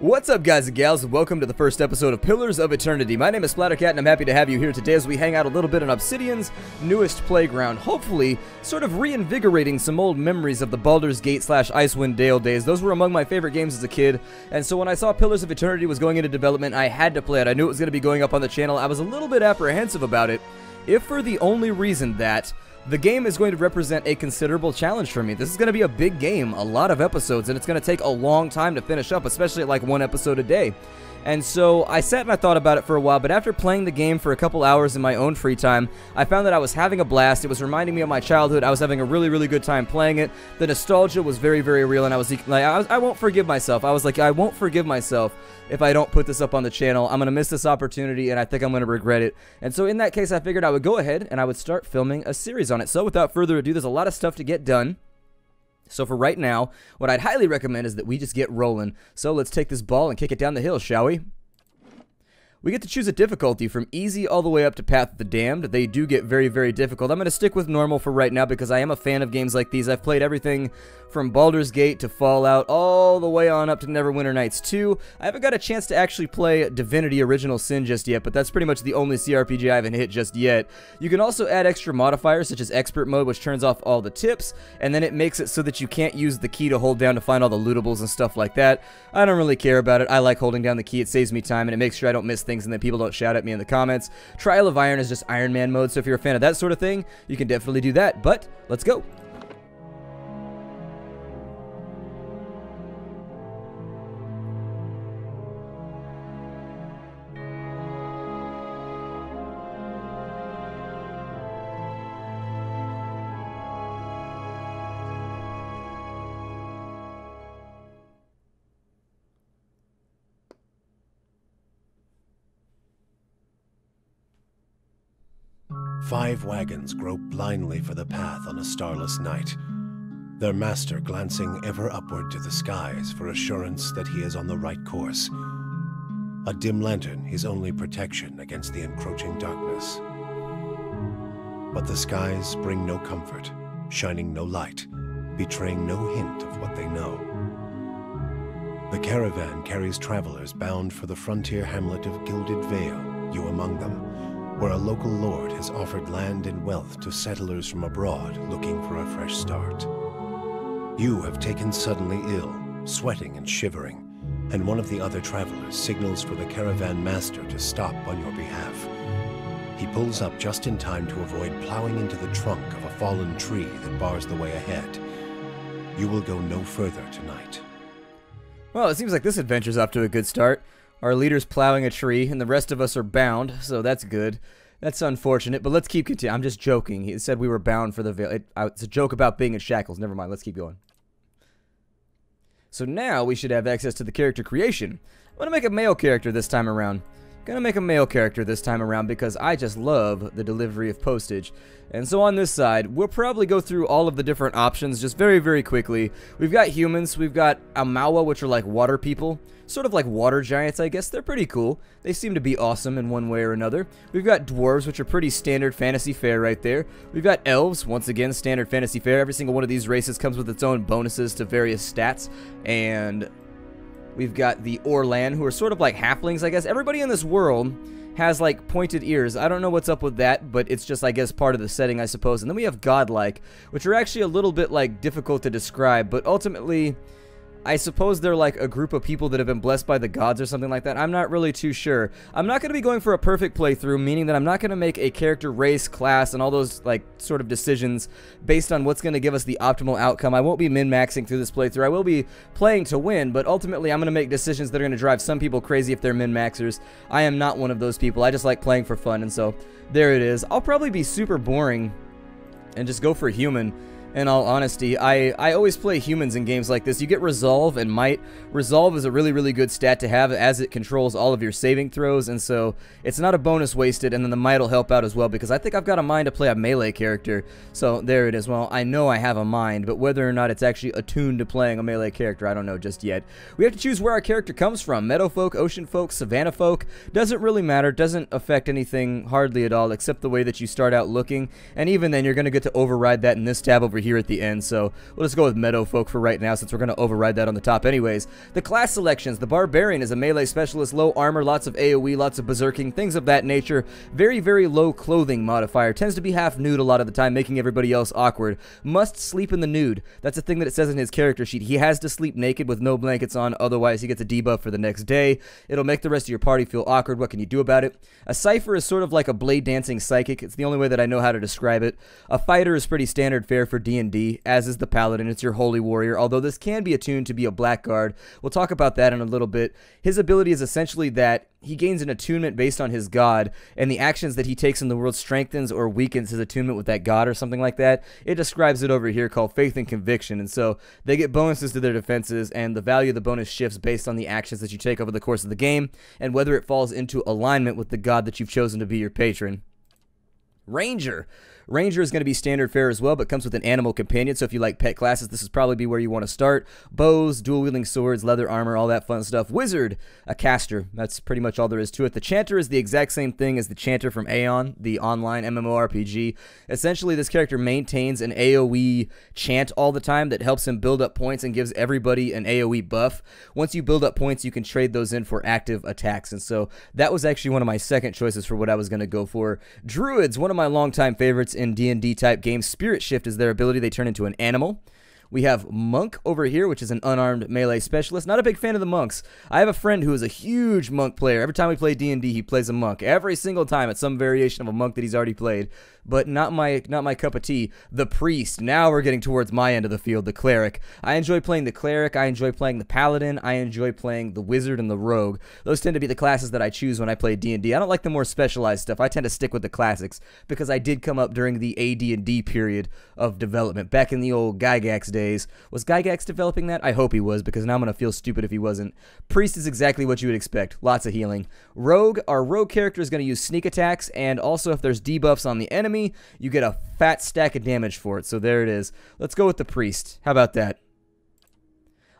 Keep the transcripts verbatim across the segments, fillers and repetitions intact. What's up, guys and gals, and welcome to the first episode of Pillars of Eternity. My name is Splattercat, and I'm happy to have you here today as we hang out a little bit on Obsidian's newest playground, hopefully sort of reinvigorating some old memories of the Baldur's Gate slash Icewind Dale days. Those were among my favorite games as a kid, and so when I saw Pillars of Eternity was going into development, I had to play it. I knew it was going to be going up on the channel. I was a little bit apprehensive about it, if for the only reason that the game is going to represent a considerable challenge for me. This is going to be a big game, a lot of episodes, and it's going to take a long time to finish up, especially at like one episode a day. And so I sat and I thought about it for a while, but after playing the game for a couple hours in my own free time, I found that I was having a blast. It was reminding me of my childhood. I was having a really, really good time playing it. The nostalgia was very, very real, and I was like, I, was, I won't forgive myself. I was like, I won't forgive myself if I don't put this up on the channel. I'm going to miss this opportunity, and I think I'm going to regret it. And so in that case, I figured I would go ahead and I would start filming a series on it. So without further ado, there's a lot of stuff to get done. So for right now, what I'd highly recommend is that we just get rolling. So let's take this ball and kick it down the hill, shall we? We get to choose a difficulty from easy all the way up to Path of the Damned. They do get very, very difficult. I'm going to stick with normal for right now because I am a fan of games like these. I've played everything from Baldur's Gate to Fallout all the way on up to Neverwinter Nights two. I haven't got a chance to actually play Divinity Original Sin just yet, but that's pretty much the only C R P G I haven't hit just yet. You can also add extra modifiers such as Expert Mode, which turns off all the tips, and then it makes it so that you can't use the key to hold down to find all the lootables and stuff like that. I don't really care about it. I like holding down the key. It saves me time, and it makes sure I don't miss things. Things and then people don't shout at me in the comments. Trial of Iron is just Iron Man mode, so if you're a fan of that sort of thing, you can definitely do that, but let's go. Five wagons grope blindly for the path on a starless night, their master glancing ever upward to the skies for assurance that he is on the right course. A dim lantern, his only protection against the encroaching darkness. But the skies bring no comfort, shining no light, betraying no hint of what they know. The caravan carries travelers bound for the frontier hamlet of Gilded Vale, you among them, where a local lord has offered land and wealth to settlers from abroad looking for a fresh start. You have taken suddenly ill, sweating and shivering, and one of the other travelers signals for the caravan master to stop on your behalf. He pulls up just in time to avoid plowing into the trunk of a fallen tree that bars the way ahead. You will go no further tonight. Well, it seems like this adventure's off to a good start. Our leader's plowing a tree, and the rest of us are bound, so that's good. That's unfortunate, but let's keep continuing. I'm just joking. He said we were bound for the veil. It, it's a joke about being in shackles. Never mind. Let's keep going. So now we should have access to the character creation. I'm going to make a male character this time around. Going to make a male character this time around because I just love the delivery of postage. And so on this side, we'll probably go through all of the different options just very, very quickly. We've got humans. We've got Amawa, which are like water people. Sort of like water giants, I guess. They're pretty cool. They seem to be awesome in one way or another. We've got dwarves, which are pretty standard fantasy fare right there. We've got elves, once again, standard fantasy fare. Every single one of these races comes with its own bonuses to various stats and... We've got the Orlan, who are sort of like halflings, I guess. Everybody in this world has, like, pointed ears. I don't know what's up with that, but it's just, I guess, part of the setting, I suppose. And then we have Godlike, which are actually a little bit, like, difficult to describe. But ultimately, I suppose they're, like, a group of people that have been blessed by the gods or something like that. I'm not really too sure. I'm not going to be going for a perfect playthrough, meaning that I'm not going to make a character, race, class, and all those, like, sort of decisions based on what's going to give us the optimal outcome. I won't be min-maxing through this playthrough. I will be playing to win, but ultimately I'm going to make decisions that are going to drive some people crazy if they're min-maxers. I am not one of those people. I just like playing for fun, and so there it is. I'll probably be super boring and just go for human. In all honesty, I, I always play humans in games like this. You get Resolve and Might. Resolve is a really, really good stat to have as it controls all of your saving throws, and so it's not a bonus wasted, and then the Might will help out as well, because I think I've got a mind to play a melee character, so there it is. Well, I know I have a mind, but whether or not it's actually attuned to playing a melee character, I don't know just yet. We have to choose where our character comes from. Meadowfolk, Ocean Folk, Savannah Folk. Doesn't really matter. Doesn't affect anything hardly at all, except the way that you start out looking, and even then, you're going to get to override that in this tab over here at the end, so we'll just go with Meadow Folk for right now since we're going to override that on the top anyways. The class selections. The Barbarian is a melee specialist, low armor, lots of AoE, lots of berserking, things of that nature. Very, very low clothing modifier. Tends to be half nude a lot of the time, making everybody else awkward. Must sleep in the nude. That's a thing that it says in his character sheet. He has to sleep naked with no blankets on, otherwise he gets a debuff for the next day. It'll make the rest of your party feel awkward. What can you do about it? A Cypher is sort of like a blade dancing psychic. It's the only way that I know how to describe it. A Fighter is pretty standard fare for D and D, as is the Paladin. It's your Holy Warrior, although this can be attuned to be a Blackguard. We'll talk about that in a little bit. His ability is essentially that he gains an attunement based on his god, and the actions that he takes in the world strengthens or weakens his attunement with that god or something like that. It describes it over here called Faith and Conviction, and so they get bonuses to their defenses, and the value of the bonus shifts based on the actions that you take over the course of the game, and whether it falls into alignment with the god that you've chosen to be your patron. Ranger. Ranger is going to be standard fare as well, but comes with an animal companion, so if you like pet classes, this would probably be where you want to start. Bows, dual-wielding swords, leather armor, all that fun stuff. Wizard, a caster. That's pretty much all there is to it. The Chanter is the exact same thing as the Chanter from Aeon, the online M M O R P G. Essentially, this character maintains an AoE chant all the time that helps him build up points and gives everybody an AoE buff. Once you build up points, you can trade those in for active attacks, and so that was actually one of my second choices for what I was going to go for. Druids, one of my longtime favorites in D and D type games. Spirit Shift is their ability. They turn into an animal. We have Monk over here, which is an unarmed melee specialist. Not a big fan of the monks. I have a friend who is a huge monk player. Every time we play D and D, he plays a monk. Every single time, it's some variation of a monk that he's already played. But not my not my cup of tea. The Priest. Now we're getting towards my end of the field, the Cleric. I enjoy playing the Cleric. I enjoy playing the Paladin. I enjoy playing the Wizard and the Rogue. Those tend to be the classes that I choose when I play D and D. I don't like the more specialized stuff. I tend to stick with the classics because I did come up during the A D and D period of development. Back in the old Gygax days. Days. Was Gygax developing that? I hope he was, because now I'm going to feel stupid if he wasn't. Priest is exactly what you would expect. Lots of healing. Rogue. Our rogue character is going to use sneak attacks, and also if there's debuffs on the enemy, you get a fat stack of damage for it. So there it is. Let's go with the Priest. How about that?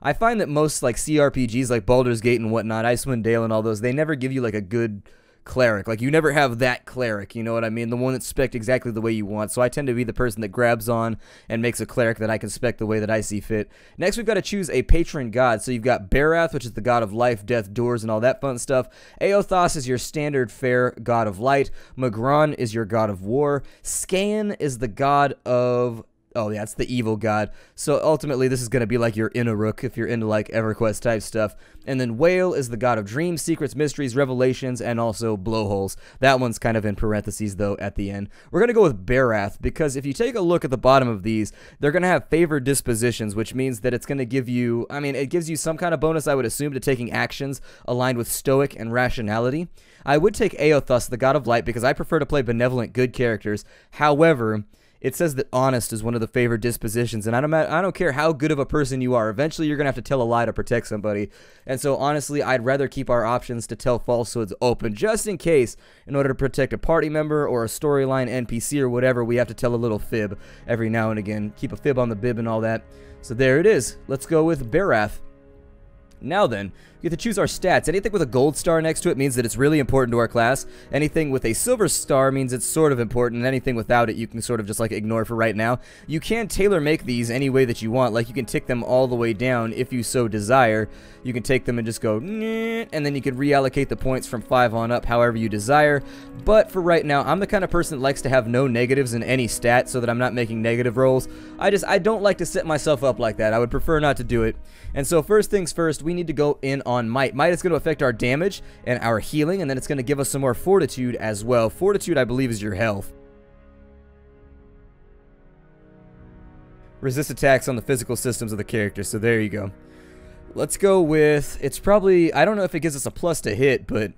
I find that most like C R P Gs like Baldur's Gate and whatnot, Icewind Dale and all those, they never give you like a good cleric. Like, you never have that cleric, you know what I mean? The one that's spec'd exactly the way you want. So I tend to be the person that grabs on and makes a cleric that I can spec the way that I see fit. Next, we've got to choose a patron god. So you've got Berath, which is the god of life, death, doors, and all that fun stuff. Aeothos is your standard fair god of light. Magran is your god of war. Skaen is the god of... Oh, yeah, it's the evil god. So ultimately, this is going to be like your Inaruk if you're into like EverQuest type stuff. And then Whale is the god of dreams, secrets, mysteries, revelations, and also blowholes. That one's kind of in parentheses, though, at the end. We're going to go with Berath, because if you take a look at the bottom of these, they're going to have favored dispositions, which means that it's going to give you, I mean, it gives you some kind of bonus, I would assume, to taking actions aligned with stoic and rationality. I would take Aeothus, the god of light, because I prefer to play benevolent good characters. However, it says that honest is one of the favored dispositions, and I don't, I don't care how good of a person you are. Eventually, you're going to have to tell a lie to protect somebody. And so, honestly, I'd rather keep our options to tell falsehoods open, just in case, in order to protect a party member or a storyline N P C or whatever, we have to tell a little fib every now and again. Keep a fib on the bib and all that. So there it is. Let's go with Berath. Now then, we get to choose our stats. Anything with a gold star next to it means that it's really important to our class. Anything with a silver star means it's sort of important, and anything without it you can sort of just like ignore for right now. You can tailor make these any way that you want. Like, you can tick them all the way down if you so desire. You can take them and just go, and then you can reallocate the points from five on up however you desire. But for right now, I'm the kind of person that likes to have no negatives in any stat so that I'm not making negative rolls. I just, I don't like to set myself up like that. I would prefer not to do it. And so first things first, we We need to go in on might. Might is going to affect our damage and our healing, and then it's going to give us some more fortitude as well. Fortitude, I believe, is your health. Resist attacks on the physical systems of the character, so there you go. Let's go with, it's probably, I don't know if it gives us a plus to hit, but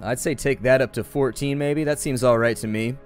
I'd say take that up to fourteen maybe. That seems alright to me.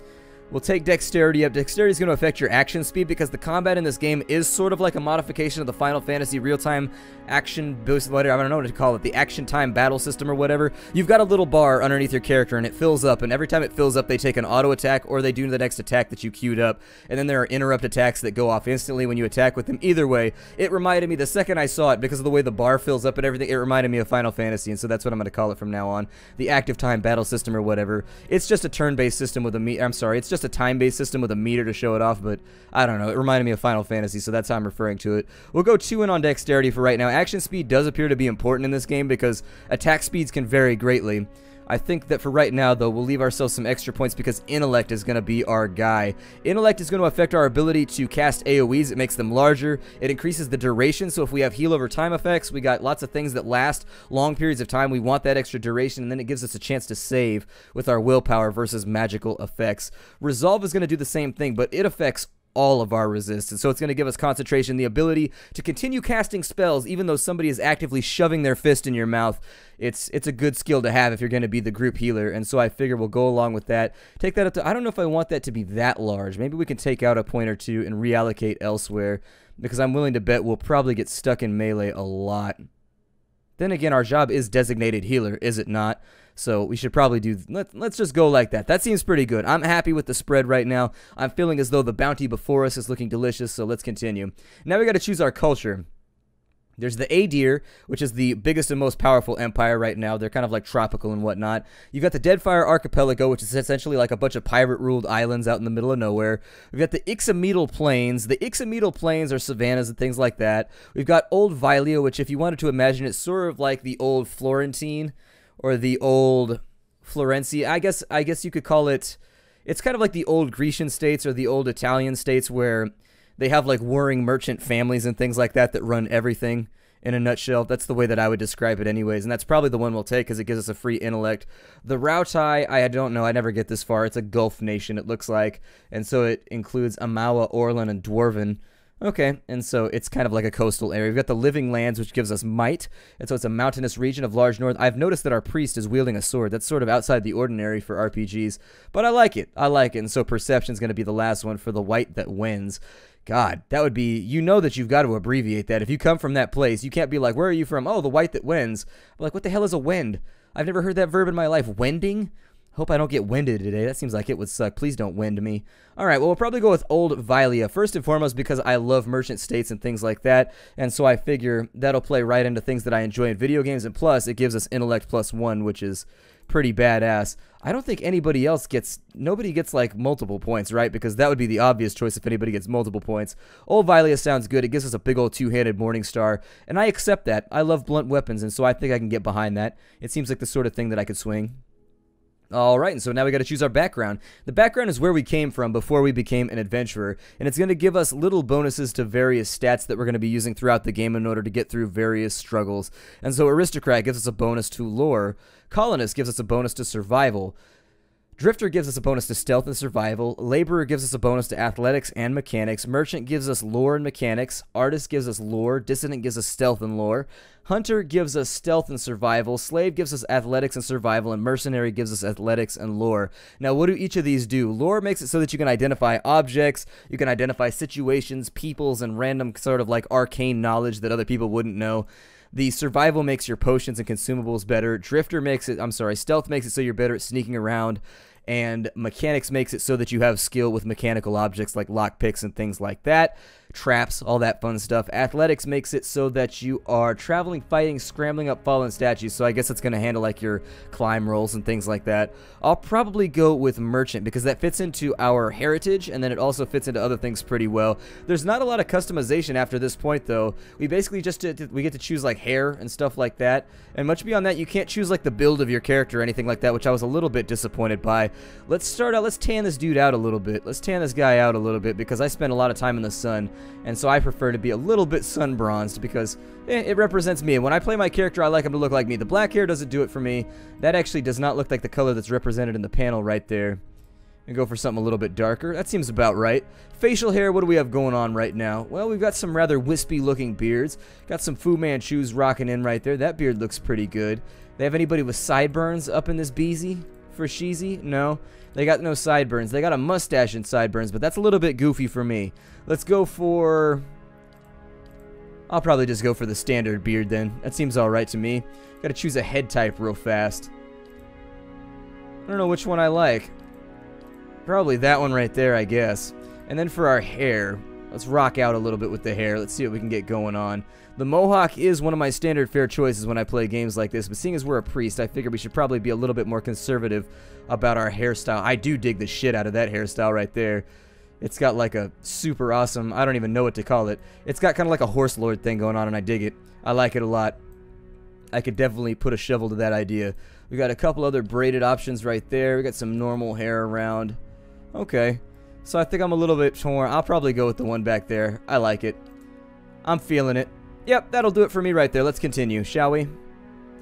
We'll take Dexterity up. Dexterity is going to affect your action speed, because the combat in this game is sort of like a modification of the Final Fantasy real-time action boost, whatever, I don't know what to call it, the action time battle system or whatever. You've got a little bar underneath your character, and it fills up, and every time it fills up, they take an auto attack, or they do the next attack that you queued up, and then there are interrupt attacks that go off instantly when you attack with them. Either way, it reminded me, the second I saw it, because of the way the bar fills up and everything, it reminded me of Final Fantasy, and so that's what I'm going to call it from now on, the active time battle system or whatever. It's just a turn-based system with a me- I'm sorry, it's just a time-based system with a meter to show it off, but I don't know. It reminded me of Final Fantasy, so that's how I'm referring to it. We'll go two in on dexterity for right now. Action speed does appear to be important in this game because attack speeds can vary greatly. I think that for right now, though, we'll leave ourselves some extra points because Intellect is going to be our guy. Intellect is going to affect our ability to cast AoEs. It makes them larger. It increases the duration, so if we have heal over time effects, we got lots of things that last long periods of time. We want that extra duration, and then it gives us a chance to save with our willpower versus magical effects. Resolve is going to do the same thing, but it affects all of our resistance, so it's going to give us concentration, the ability to continue casting spells even though somebody is actively shoving their fist in your mouth. It's it's a good skill to have if you're going to be the group healer, and so I figure we'll go along with that. Take that up to, I don't know if I want that to be that large. Maybe we can take out a point or two and reallocate elsewhere, because I'm willing to bet we'll probably get stuck in melee a lot. Then again, our job is designated healer, is it not? So we should probably do, let, let's just go like that. That seems pretty good. I'm happy with the spread right now. I'm feeling as though the bounty before us is looking delicious, so let's continue. Now we got to choose our culture. There's the Aedir, which is the biggest and most powerful empire right now. They're kind of like tropical and whatnot. You've got the Deadfire Archipelago, which is essentially like a bunch of pirate-ruled islands out in the middle of nowhere. We've got the Ixamedle Plains. The Ixamedle Plains are savannas and things like that. We've got Old Vylia, which if you wanted to imagine, it's sort of like the old Florentine or the old Florency. I guess, I guess you could call it, it's kind of like the old Grecian states or the old Italian states where they have like warring merchant families and things like that that run everything in a nutshell. That's the way that I would describe it anyways, and that's probably the one we'll take because it gives us a free intellect. The Rautai, I don't know, I never get this far. It's a Gulf nation, it looks like, and so it includes Amawa, Orlan, and Dwarven. Okay, and so it's kind of like a coastal area. We've got the Living Lands, which gives us might, and so it's a mountainous region of large north. I've noticed that our priest is wielding a sword. That's sort of outside the ordinary for R P Gs, but I like it. I like it, and so Perception's going to be the last one for the white that wins. God, that would be, you know that you've got to abbreviate that. If you come from that place, you can't be like, where are you from? Oh, the white that wins. I'm like, what the hell is a wend? I've never heard that verb in my life. Wending? Hope I don't get winded today. That seems like it would suck. Please don't wind me. All right, well, we'll probably go with Old Vylia, first and foremost, because I love merchant states and things like that, and so I figure that'll play right into things that I enjoy in video games, and plus, it gives us intellect plus one, which is pretty badass. I don't think anybody else gets, nobody gets like multiple points, right? Because that would be the obvious choice if anybody gets multiple points. Old Vylia sounds good. It gives us a big old two-handed Morningstar, and I accept that. I love blunt weapons, and so I think I can get behind that. It seems like the sort of thing that I could swing. All right, and so now we got to choose our background. The background is where we came from before we became an adventurer, and it's going to give us little bonuses to various stats that we're going to be using throughout the game in order to get through various struggles. And so Aristocrat gives us a bonus to lore. Colonist gives us a bonus to survival. Drifter gives us a bonus to stealth and survival. Laborer gives us a bonus to athletics and mechanics. Merchant gives us lore and mechanics. Artist gives us lore. Dissident gives us stealth and lore. Hunter gives us stealth and survival. Slave gives us athletics and survival. And mercenary gives us athletics and lore. Now, what do each of these do? Lore makes it so that you can identify objects. You can identify situations, peoples, and random sort of like arcane knowledge that other people wouldn't know. The survival makes your potions and consumables better. Drifter makes it, I'm sorry, stealth makes it so you're better at sneaking around. And mechanics makes it so that you have skill with mechanical objects like lockpicks and things like that. Traps, all that fun stuff. Athletics makes it so that you are traveling, fighting, scrambling up fallen statues. So I guess it's going to handle like your climb rolls and things like that. I'll probably go with merchant because that fits into our heritage, and then it also fits into other things pretty well. There's not a lot of customization after this point though. We basically just we get to choose like hair and stuff like that, and much beyond that you can't choose like the build of your character or anything like that, which I was a little bit disappointed by. Let's start out. Let's tan this dude out a little bit. Let's tan this guy out a little bit because I spent a lot of time in the sun. And so I prefer to be a little bit sun-bronzed because eh, it represents me. And when I play my character, I like him to look like me. The black hair doesn't do it for me. That actually does not look like the color that's represented in the panel right there. And go for something a little bit darker. That seems about right. Facial hair, what do we have going on right now? Well, we've got some rather wispy-looking beards. Got some Fu Manchus rocking in right there. That beard looks pretty good. They have anybody with sideburns up in this beezy? For Sheezy? No. They got no sideburns. They got a mustache and sideburns, but that's a little bit goofy for me. Let's go for... I'll probably just go for the standard beard then. That seems alright to me. Gotta choose a head type real fast. I don't know which one I like. Probably that one right there, I guess. And then for our hair... Let's rock out a little bit with the hair. Let's see what we can get going on. The mohawk is one of my standard fair choices when I play games like this, but seeing as we're a priest, I figure we should probably be a little bit more conservative about our hairstyle. I do dig the shit out of that hairstyle right there. It's got like a super awesome, I don't even know what to call it. It's got kind of like a horse lord thing going on, and I dig it. I like it a lot. I could definitely put a shovel to that idea. We got a couple other braided options right there. We got some normal hair around. Okay. So I think I'm a little bit torn. I'll probably go with the one back there. I like it. I'm feeling it. Yep, that'll do it for me right there. Let's continue, shall we?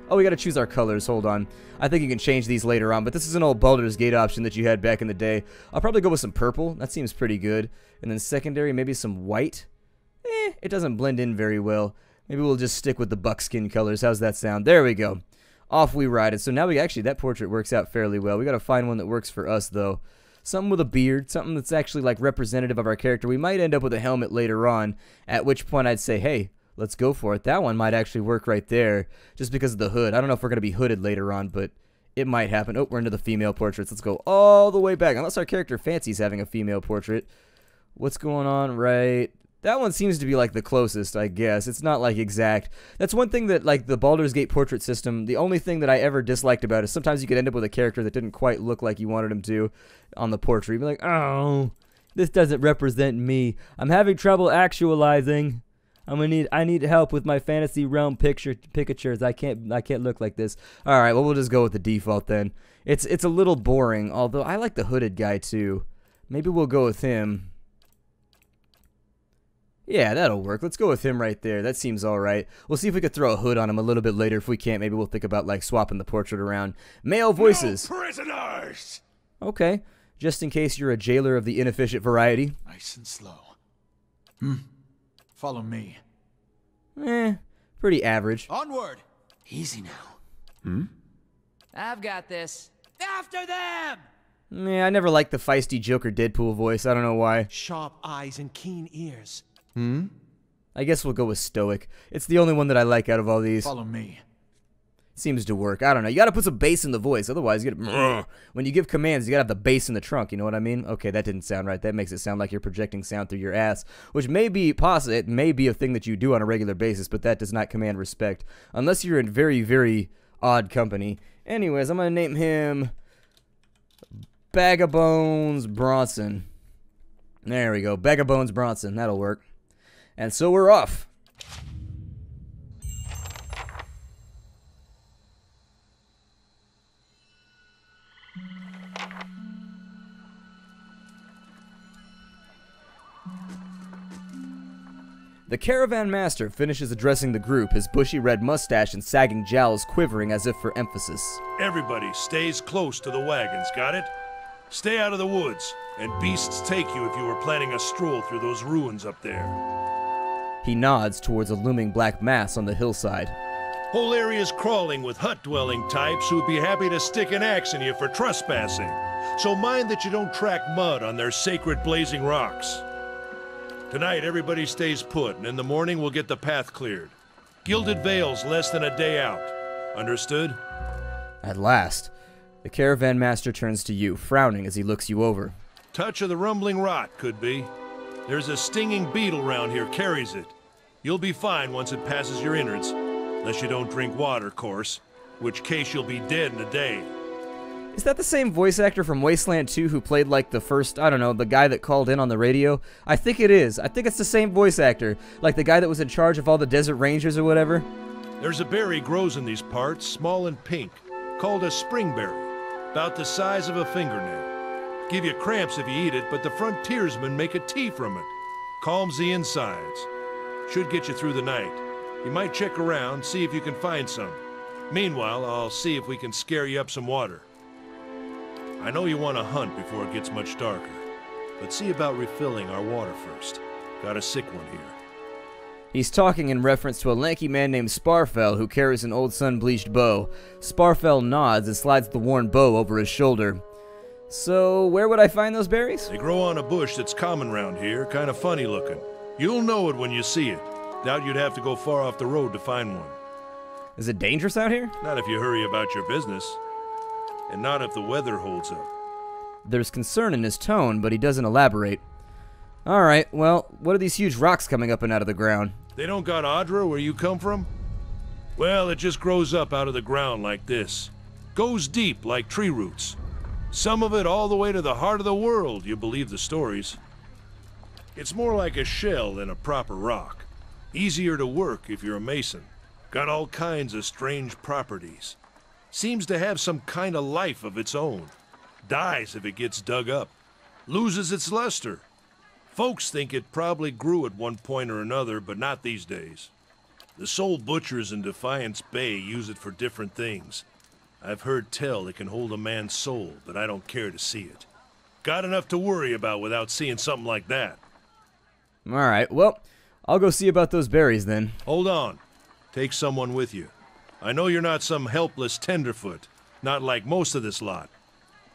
Oh, we gotta choose our colors. Hold on. I think you can change these later on, but this is an old Baldur's Gate option that you had back in the day. I'll probably go with some purple. That seems pretty good. And then secondary, maybe some white. Eh, it doesn't blend in very well. Maybe we'll just stick with the buckskin colors. How's that sound? There we go. Off we ride it. So now we actually, that portrait works out fairly well. We gotta find one that works for us, though. Something with a beard, something that's actually like representative of our character. We might end up with a helmet later on, at which point I'd say, hey, let's go for it. That one might actually work right there just because of the hood. I don't know if we're going to be hooded later on, but it might happen. Oh, we're into the female portraits. Let's go all the way back, unless our character fancies having a female portrait. What's going on right? That one seems to be like the closest, I guess. It's not like exact. That's one thing that like the Baldur's Gate portrait system, the only thing that I ever disliked about it is sometimes you could end up with a character that didn't quite look like you wanted him to on the portrait. You'd be like, oh, this doesn't represent me. I'm having trouble actualizing. I'm gonna need I need help with my fantasy realm picture pictures. I can't I can't look like this. All right, well, we'll just go with the default then. It's it's a little boring, although I like the hooded guy too. Maybe we'll go with him. Yeah, that'll work. Let's go with him right there. That seems all right. We'll see if we could throw a hood on him a little bit later. If we can't, maybe we'll think about like swapping the portrait around. Male voices. No prisoners. Okay, just in case you're a jailer of the inefficient variety. Nice and slow. Hmm. Follow me. Eh, pretty average. Onward. Easy now. Hmm? I've got this. After them! Yeah, I never liked the feisty Joker Deadpool voice. I don't know why. Sharp eyes and keen ears. Hmm? I guess we'll go with stoic. It's the only one that I like out of all these. Follow me. Seems to work. I don't know. You gotta put some bass in the voice. Otherwise, you gotta... When you give commands, you gotta have the bass in the trunk. You know what I mean? Okay, that didn't sound right. That makes it sound like you're projecting sound through your ass, which may be possible. It may be a thing that you do on a regular basis, but that does not command respect. Unless you're in very, very odd company. Anyways, I'm gonna name him... Baggabones Bronson. There we go. Baggabones Bronson. That'll work. And so we're off. The caravan master finishes addressing the group, his bushy red mustache and sagging jowls quivering as if for emphasis. Everybody stays close to the wagons, got it? Stay out of the woods, and beasts take you if you were planning a stroll through those ruins up there. He nods towards a looming black mass on the hillside. Whole area's crawling with hut-dwelling types who'd be happy to stick an axe in you for trespassing. So mind that you don't track mud on their sacred blazing rocks. Tonight everybody stays put, and in the morning we'll get the path cleared. Gilded Vale's less than a day out. Understood? At last. The caravan master turns to you, frowning as he looks you over. Touch of the rumbling rot, could be. There's a stinging beetle round here, carries it. You'll be fine once it passes your innards. Unless you don't drink water, of course. Which case you'll be dead in a day. Is that the same voice actor from Wasteland two who played like the first, I don't know, the guy that called in on the radio? I think it is. I think it's the same voice actor. Like the guy that was in charge of all the desert rangers or whatever. There's a berry grows in these parts, small and pink, called a springberry. About the size of a fingernail. Give you cramps if you eat it, but the frontiersmen make a tea from it. Calms the insides. Should get you through the night. You might check around, see if you can find some. Meanwhile, I'll see if we can scare you up some water. I know you want to hunt before it gets much darker, but see about refilling our water first. Got a sick one here. He's talking in reference to a lanky man named Sparfell who carries an old sun-bleached bow. Sparfell nods and slides the worn bow over his shoulder. So, where would I find those berries? They grow on a bush that's common round here, kind of funny looking. You'll know it when you see it. Doubt you'd have to go far off the road to find one. Is it dangerous out here? Not if you hurry about your business. And not if the weather holds up. There's concern in his tone, but he doesn't elaborate. Alright, well, what are these huge rocks coming up and out of the ground? They don't got Adra where you come from? Well, it just grows up out of the ground like this. Goes deep like tree roots. Some of it all the way to the heart of the world, you believe the stories. It's more like a shell than a proper rock. Easier to work if you're a mason. Got all kinds of strange properties. Seems to have some kind of life of its own. Dies if it gets dug up. Loses its luster. Folks think it probably grew at one point or another, but not these days. The soul butchers in Defiance Bay use it for different things. I've heard tell it can hold a man's soul, but I don't care to see it. Got enough to worry about without seeing something like that. Alright, well, I'll go see about those berries then. Hold on. Take someone with you. I know you're not some helpless tenderfoot, not like most of this lot.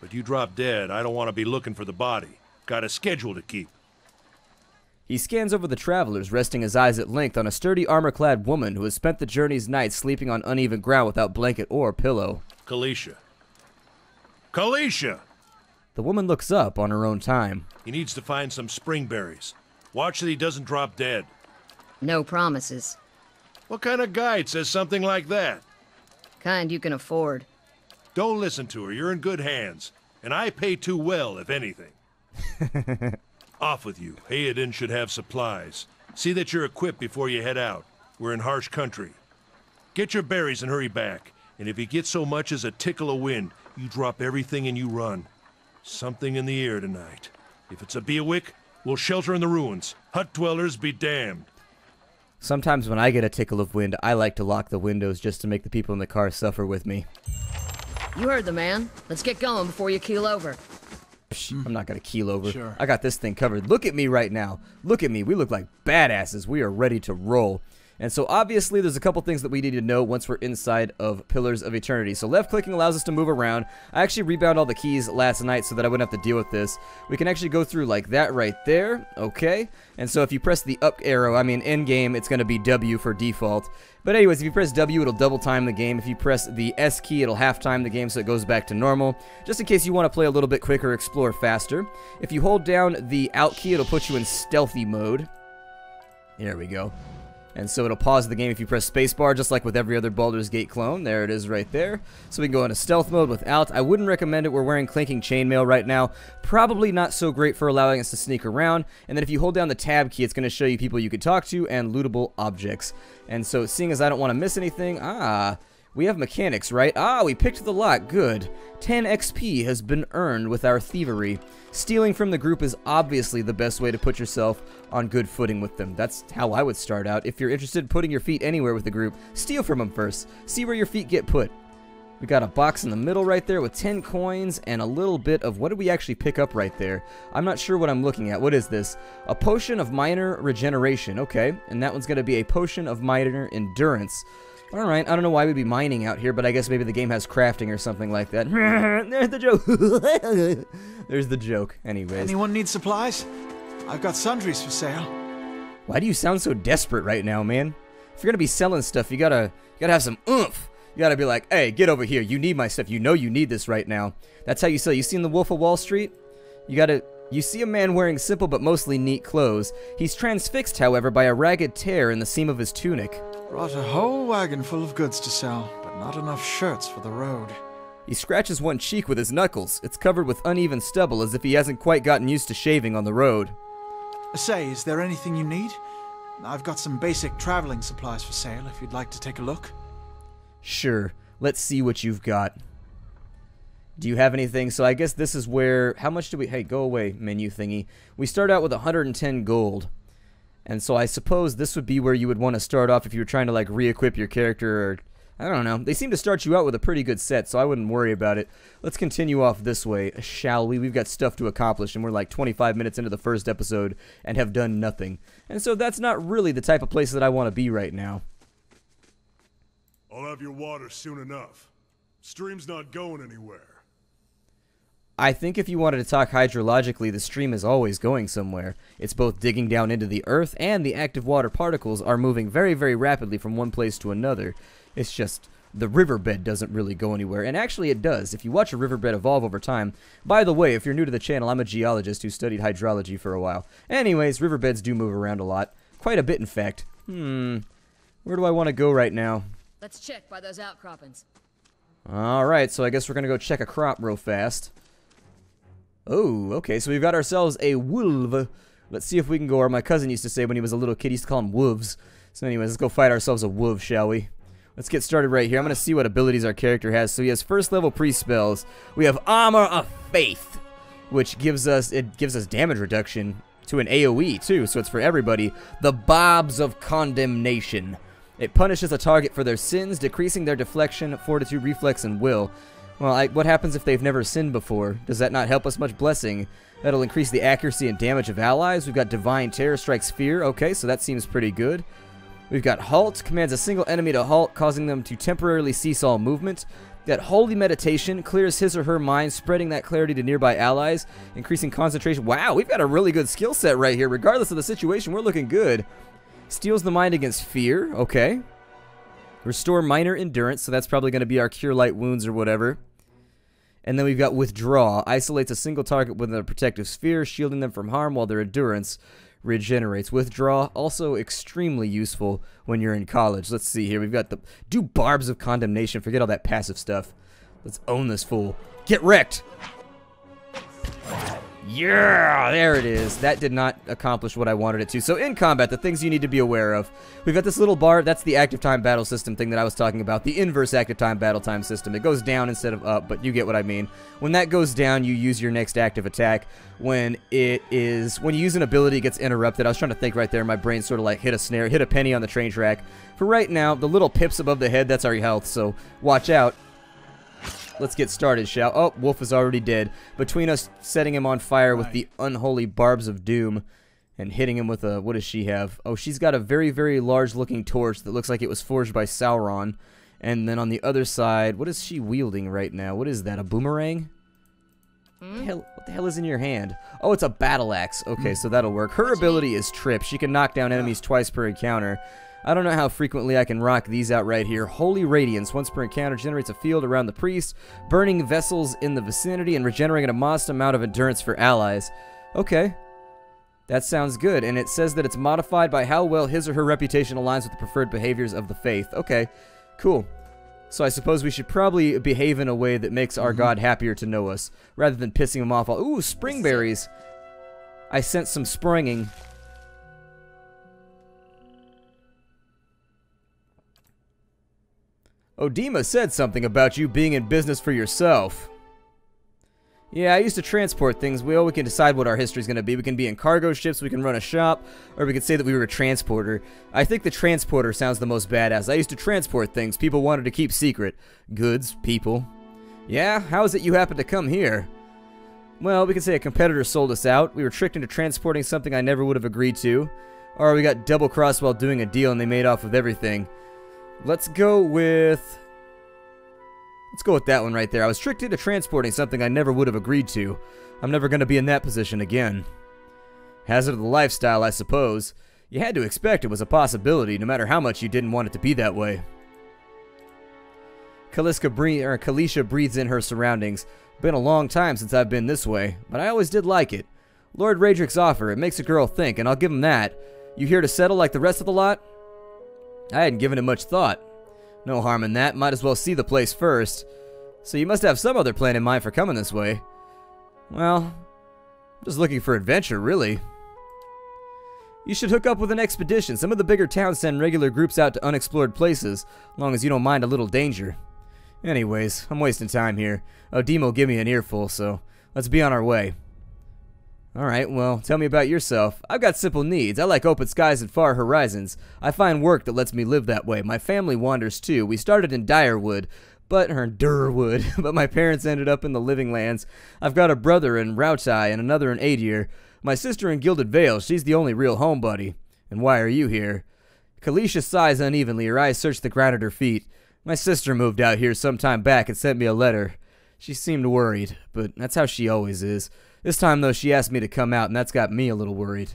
But you drop dead, I don't want to be looking for the body. Got a schedule to keep. He scans over the travelers, resting his eyes at length on a sturdy armor-clad woman who has spent the journey's night sleeping on uneven ground without blanket or pillow. Kalisha. Kalisha! The woman looks up on her own time. He needs to find some spring berries. Watch that he doesn't drop dead. No promises. What kind of guide says something like that? Kind you can afford. Don't listen to her. You're in good hands. And I pay too well, if anything. Off with you. Aeon should have supplies. See that you're equipped before you head out. We're in harsh country. Get your berries and hurry back. And if you get so much as a tickle of wind, you drop everything and you run. Something in the air tonight. If it's a Bewick, we'll shelter in the ruins. Hut dwellers be damned. Sometimes when I get a tickle of wind, I like to lock the windows just to make the people in the car suffer with me. You heard the man. Let's get going before you keel over. I'm not gonna keel over. Sure. I got this thing covered. Look at me right now. Look at me. We look like badasses. We are ready to roll. And so obviously there's a couple things that we need to know once we're inside of Pillars of Eternity. So left clicking allows us to move around. I actually rebound all the keys last night so that I wouldn't have to deal with this. We can actually go through like that right there. Okay. And so if you press the up arrow, I mean in game, it's going to be W for default. But anyways, if you press W, it'll double time the game. If you press the S key, it'll half time the game so it goes back to normal. Just in case you want to play a little bit quicker, explore faster. If you hold down the out key, it'll put you in stealthy mode. There we go. And so it'll pause the game if you press spacebar, just like with every other Baldur's Gate clone. There it is right there. So we can go into stealth mode without. I wouldn't recommend it. We're wearing clinking chainmail right now. Probably not so great for allowing us to sneak around. And then if you hold down the tab key, it's going to show you people you can talk to and lootable objects. And so seeing as I don't want to miss anything, ah, we have mechanics, right? Ah, we picked the lot. Good. ten X P has been earned with our thievery. Stealing from the group is obviously the best way to put yourself on good footing with them. That's how I would start out. If you're interested in putting your feet anywhere with the group, steal from them first. See where your feet get put. We got a box in the middle right there with ten coins and a little bit of... What did we actually pick up right there? I'm not sure what I'm looking at. What is this? A potion of minor regeneration. Okay. And that one's going to be a potion of minor endurance. Alright, I don't know why we'd be mining out here, but I guess maybe the game has crafting or something like that. There's the joke. There's the joke. Anyways. Anyone need supplies? I've got sundries for sale. Why do you sound so desperate right now, man? If you're gonna be selling stuff, you gotta you gotta have some oomph. You gotta be like, hey, get over here. You need my stuff. You know you need this right now. That's how you sell. You seen The Wolf of Wall Street? You gotta... You see a man wearing simple but mostly neat clothes. He's transfixed, however, by a ragged tear in the seam of his tunic. Brought a whole wagon full of goods to sell, but not enough shirts for the road. He scratches one cheek with his knuckles. It's covered with uneven stubble as if he hasn't quite gotten used to shaving on the road. Say, is there anything you need? I've got some basic traveling supplies for sale if you'd like to take a look. Sure. Let's see what you've got. Do you have anything? So I guess this is where... How much do we... Hey, go away, menu thingy. We start out with one hundred ten gold. And so I suppose this would be where you would want to start off if you were trying to, like, re-equip your character or... I don't know. They seem to start you out with a pretty good set, so I wouldn't worry about it. Let's continue off this way, shall we? We've got stuff to accomplish, and we're like twenty-five minutes into the first episode and have done nothing. And so that's not really the type of place that I want to be right now. I'll have your water soon enough. Stream's not going anywhere. I think if you wanted to talk hydrologically, the stream is always going somewhere. It's both digging down into the earth, and the active water particles are moving very, very rapidly from one place to another. It's just the riverbed doesn't really go anywhere. And actually it does. If you watch a riverbed evolve over time... By the way, if you're new to the channel, I'm a geologist who studied hydrology for a while. Anyways, riverbeds do move around a lot. Quite a bit, in fact. Hmm. Where do I want to go right now? Let's check by those outcroppings. Alright, so I guess we're going to go check a crop real fast. Oh, okay, so we've got ourselves a wolf. Let's see if we can go, or my cousin used to say when he was a little kid, he used to call them wolves. So anyways, let's go fight ourselves a wolf, shall we? Let's get started right here. I'm going to see what abilities our character has. So he has first level pre-spells. We have Armor of Faith, which gives us, it gives us damage reduction to an AoE too, so it's for everybody. The Bobs of Condemnation. It punishes a target for their sins, decreasing their deflection, fortitude, reflex, and will. Well, I, what happens if they've never sinned before? Does that not help us much? Blessing. That'll increase the accuracy and damage of allies. We've got Divine Terror Strikes Fear. Okay, so that seems pretty good. We've got Halt. Commands a single enemy to halt, causing them to temporarily cease all movement. That Holy Meditation clears his or her mind, spreading that clarity to nearby allies, increasing concentration. Wow, we've got a really good skill set right here. Regardless of the situation, we're looking good. Steals the mind against fear. Okay. Restore minor endurance, so that's probably going to be our Cure Light Wounds or whatever. And then we've got Withdraw. Isolates a single target within a protective sphere, shielding them from harm while their endurance regenerates. Withdraw, also extremely useful when you're in college. Let's see here. We've got the... Do Barbs of Condemnation. Forget all that passive stuff. Let's own this fool. Get wrecked! Yeah! There it is. That did not accomplish what I wanted it to. So in combat, the things you need to be aware of. We've got this little bar. That's the active time battle system thing that I was talking about. The inverse active time battle time system. It goes down instead of up, but you get what I mean. When that goes down, you use your next active attack. When it is... When you use an ability, it gets interrupted. I was trying to think right there. My brain sort of like hit a snare, hit a penny on the train track. For right now, the little pips above the head, that's our health, so watch out. Let's get started, shall we? Oh, Wolf is already dead. Between us setting him on fire with the unholy Barbs of Doom and hitting him with a... What does she have? Oh, she's got a very, very large-looking torch that looks like it was forged by Sauron. And then on the other side, what is she wielding right now? What is that, a boomerang? Hmm? Hell, what the hell is in your hand? Oh, it's a battle axe. Okay, so that'll work. Her ability is Trip. She can knock down enemies twice per encounter. I don't know how frequently I can rock these out right here. Holy Radiance. Once per encounter, generates a field around the priest, burning vessels in the vicinity, and regenerating a modest amount of endurance for allies. Okay. That sounds good. And it says that it's modified by how well his or her reputation aligns with the preferred behaviors of the faith. Okay. Cool. So I suppose we should probably behave in a way that makes our mm-hmm. God happier to know us, rather than pissing him off. Ooh, spring berries. I sense some springing. Odema said something about you being in business for yourself. Yeah, I used to transport things. Well, we can decide what our history's going to be. We can be in cargo ships, we can run a shop, or we could say that we were a transporter. I think the transporter sounds the most badass. I used to transport things people wanted to keep secret. Goods, people. Yeah, how is it you happened to come here? Well, we can say a competitor sold us out. We were tricked into transporting something I never would have agreed to. Or we got double-crossed while doing a deal and they made off with everything. Let's go with... Let's go with that one right there. I was tricked into transporting something I never would have agreed to. I'm never going to be in that position again. Hazard of the lifestyle, I suppose. You had to expect it was a possibility, no matter how much you didn't want it to be that way. Kalisha, bre or Kalisha breathes in her surroundings. Been a long time since I've been this way, but I always did like it. Lord Radric's offer, it makes a girl think, and I'll give him that. You here to settle like the rest of the lot? I hadn't given it much thought. No harm in that. Might as well see the place first. So you must have some other plan in mind for coming this way. Well, just looking for adventure, really. You should hook up with an expedition. Some of the bigger towns send regular groups out to unexplored places, as long as you don't mind a little danger. Anyways, I'm wasting time here. Odemo give me an earful, so let's be on our way. Alright, well, tell me about yourself. I've got simple needs. I like open skies and far horizons. I find work that lets me live that way. My family wanders too. We started in Direwood, but, or Durwood, but my parents ended up in the Living Lands. I've got a brother in Rautai and another in Aedir. My sister in Gilded Vale, she's the only real home buddy. And why are you here? Kalisha sighs unevenly, her eyes search the ground at her feet. My sister moved out here some time back and sent me a letter. She seemed worried, but that's how she always is. This time, though, she asked me to come out, and that's got me a little worried.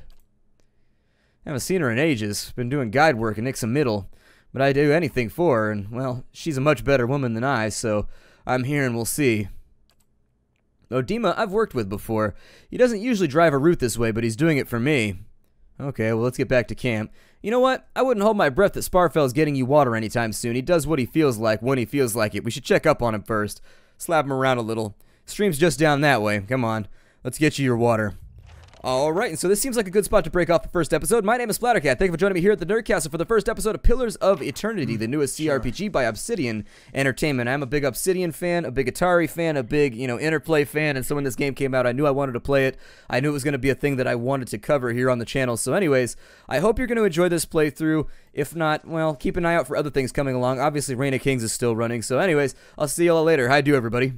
I haven't seen her in ages. Been doing guide work in Ixamedle. but I do anything for her, and, well, she's a much better woman than I, so I'm here and we'll see. Odema I've worked with before. He doesn't usually drive a route this way, but he's doing it for me. Okay, well, let's get back to camp. You know what? I wouldn't hold my breath that Sparfell's getting you water anytime soon. He does what he feels like when he feels like it. We should check up on him first. Slap him around a little. Stream's just down that way. Come on. Let's get you your water. Alright, and so this seems like a good spot to break off the first episode. My name is Splattercat. Thank you for joining me here at the Nerdcastle for the first episode of Pillars of Eternity, the newest C R P G by Obsidian Entertainment. I'm a big Obsidian fan, a big Atari fan, a big, you know, Interplay fan, and so when this game came out, I knew I wanted to play it. I knew it was going to be a thing that I wanted to cover here on the channel. So anyways, I hope you're going to enjoy this playthrough. If not, well, keep an eye out for other things coming along. Obviously, Reign of Kings is still running. So anyways, I'll see you all later. How do you do, everybody?